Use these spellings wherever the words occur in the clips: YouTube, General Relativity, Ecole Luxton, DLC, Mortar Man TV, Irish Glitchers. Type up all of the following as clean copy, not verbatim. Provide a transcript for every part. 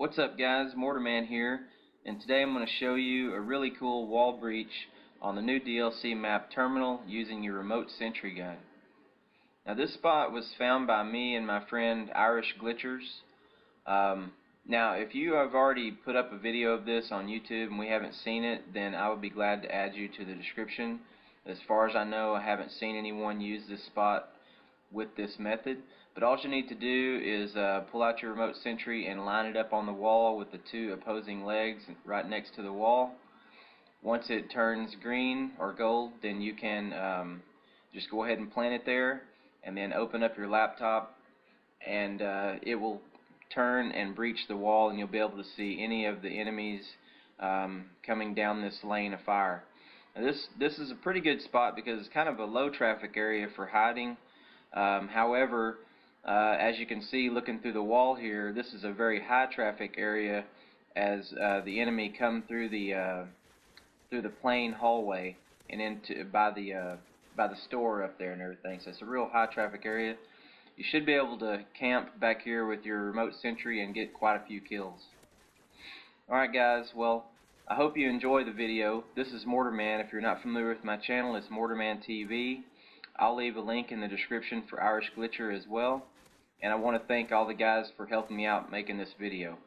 What's up guys, Mortar Man here, and today I'm going to show you a really cool wall breach on the new DLC map Terminal using your remote sentry gun. Now this spot was found by me and my friend Irish Glitchers. Now if you have already put up a video of this on YouTube and we haven't seen it, then I would be glad to add you to the description. As far as I know, I haven't seen anyone use this spot with this method, but all you need to do is pull out your remote sentry and line it up on the wall with the two opposing legs right next to the wall. Once it turns green or gold, then you can just go ahead and plant it there, and then open up your laptop and it will turn and breach the wall, and you'll be able to see any of the enemies coming down this lane of fire. Now this is a pretty good spot because it's kind of a low traffic area for hiding. However, as you can see looking through the wall here, this is a very high traffic area as the enemy come through the plain hallway and into by the store up there and everything. So it's a real high traffic area. You should be able to camp back here with your remote sentry and get quite a few kills. Alright guys, well, I hope you enjoy the video. This is Mortar Man. If you're not familiar with my channel, it's Mortar Man TV. I'll leave a link in the description for Irish Glitcher as well, and I want to thank all the guys for helping me out making this video.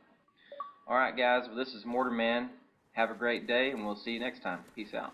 Alright guys, well, this is Mortar Man. Have a great day, and we'll see you next time. Peace out.